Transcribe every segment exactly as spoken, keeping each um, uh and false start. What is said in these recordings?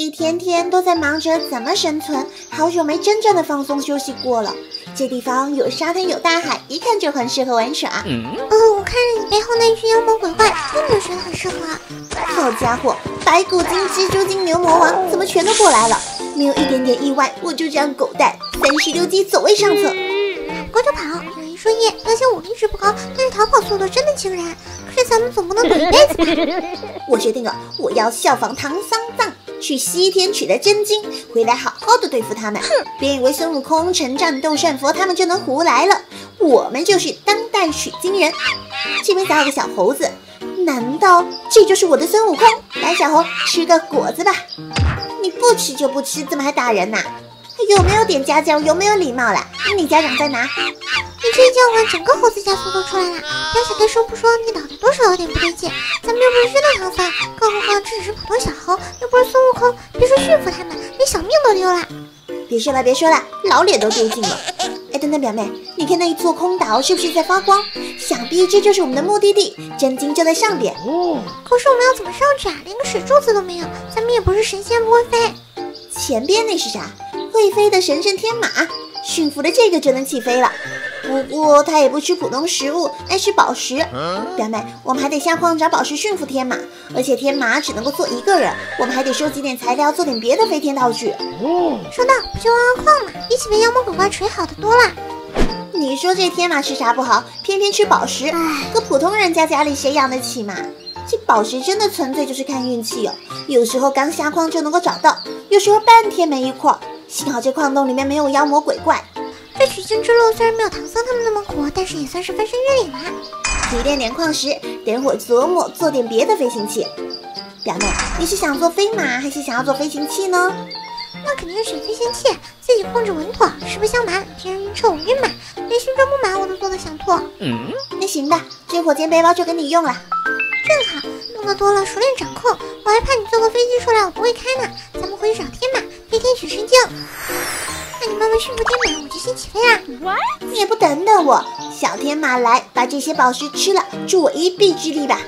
一天天都在忙着怎么生存，好久没真正的放松休息过了。这地方有沙滩有大海，一看就很适合玩耍。嗯、呃，我看着你背后那群妖魔鬼怪，真的是很适合。好家伙，白骨精、蜘蛛精、牛魔王怎么全都过来了？没有一点点意外，我就这样狗带三十六计，走位上策。光着跑，有一说一，而且我一直不高，但是逃跑速度真的惊人。可是咱们总不能躲一辈子吧？我决定了，我要效仿唐三藏。 去西天取得真经，回来好好的对付他们。哼！别以为孙悟空、成战斗圣佛他们就能胡来了，我们就是当代取经人。这边还有个小猴子，难道这就是我的孙悟空？白小猴，吃个果子吧！你不吃就不吃，怎么还打人呐、啊？有没有点家教？有没有礼貌啦？你家长在哪？你这一叫唤，整个猴子家族都出来了。要是该说不说，你脑袋多少有点不对劲。咱们又不是真的唐三，更何况这只是普通小猴，又不是孙悟空。别说驯服他们，连小命都丢了。别说了，别说了，老脸都丢尽了。哎，等等，表妹，你看那一座空岛是不是在发光？想必这就是我们的目的地，真经就在上边。哦、可是我们要怎么上去啊？连个水柱子都没有，咱们也不是神仙不会飞。前边那是啥？ 会飞的神圣天马，驯服了这个就能起飞了。不过它也不吃普通食物，爱吃宝石。表妹，我们还得下矿找宝石驯服天马，而且天马只能够做一个人，我们还得收集点材料，做点别的飞天道具。说到不就挖矿嘛，比起被妖魔鬼怪锤好的多了。你说这天马吃啥不好，偏偏吃宝石，搁普通人家家里谁养得起嘛？ 这宝石真的纯粹就是看运气哦，有时候刚下矿就能够找到，有时候半天没一矿。幸好这矿洞里面没有妖魔鬼怪。这取经之路虽然没有唐僧他们那么苦，但是也算是翻山越岭了。提炼点矿石，等会琢磨做点别的飞行器。表妹，你是想做飞马，还是想要做飞行器呢？那肯定是选飞行器，自己控制稳妥。实不相瞒，别人车我晕马，连旋转木马我都做得想吐。嗯，那行吧，这火箭背包就给你用了。 正好弄得多了，熟练掌控。我还怕你坐个飞机出来我不会开呢。咱们回去找天马，飞天取神经。那你慢慢驯服天马，我就先起飞啦。What? 你也不等等我，小天马来把这些宝石吃了，助我一臂之力吧。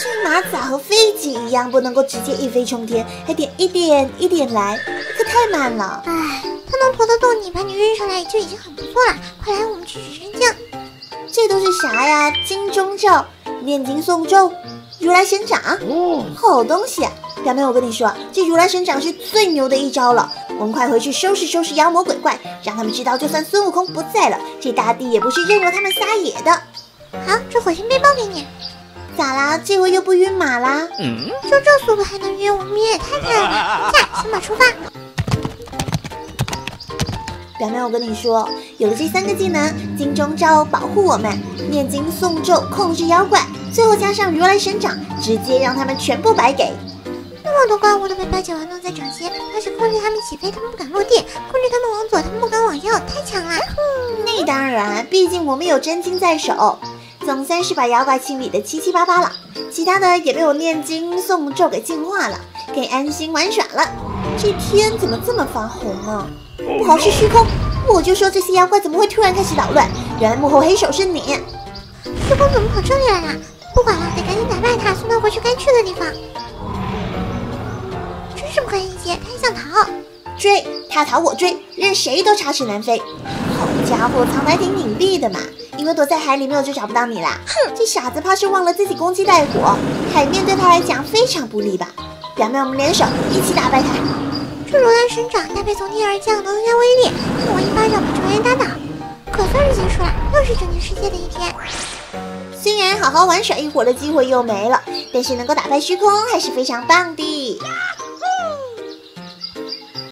这马咋和飞机一样，不能够直接一飞冲天，还得一点一点来，可太慢了。唉，它能驮得动你，把你扔上来就已经很不错了。快来，我们去取神经。这都是啥呀？金钟罩、念经诵咒。 如来神掌，好东西、啊！表妹，我跟你说，这如来神掌是最牛的一招了。我们快回去收拾收拾妖魔鬼怪，让他们知道，就算孙悟空不在了，这大地也不是任由他们撒野的。好，这火星背包给你。咋啦？这回又不晕马啦？嗯，就这速度还能晕，我们也太厉害了！下，小马出发。表妹，我跟你说，有了这三个技能，金钟罩保护我们，念经诵咒控制妖怪。 最后加上如来神掌，直接让他们全部白给。那么多怪物都被白小丸弄在掌心，要是控制他们起飞，他们不敢落地；控制他们往左，他们不敢往右，太强了。嗯、那当然，毕竟我们有真经在手，总算是把妖怪清理的七七八八了。其他的也被我念经诵咒给净化了，可以安心玩耍了。这天怎么这么发红啊？不好是虚空，我就说这些妖怪怎么会突然开始捣乱？原来幕后黑手是你！虚空怎么跑这里来了？ 不管了，得赶紧打败他，送他回去该去的地方。真是不可理解，他还想逃，追他逃我追，任谁都插翅难飞。好家伙，藏得还挺隐蔽的嘛，因为躲在海里面我就找不到你啦。哼，这傻子怕是忘了自己攻击带火，海面对他来讲非常不利吧？表妹，我们联手一起打败他。这如来神掌大概从天而降，能增加威力，看我一巴掌把这玩意打倒，可算是结束了，又是拯救世界的一天。 虽然好好玩耍一会儿的机会又没了，但是能够打败虚空还是非常棒的。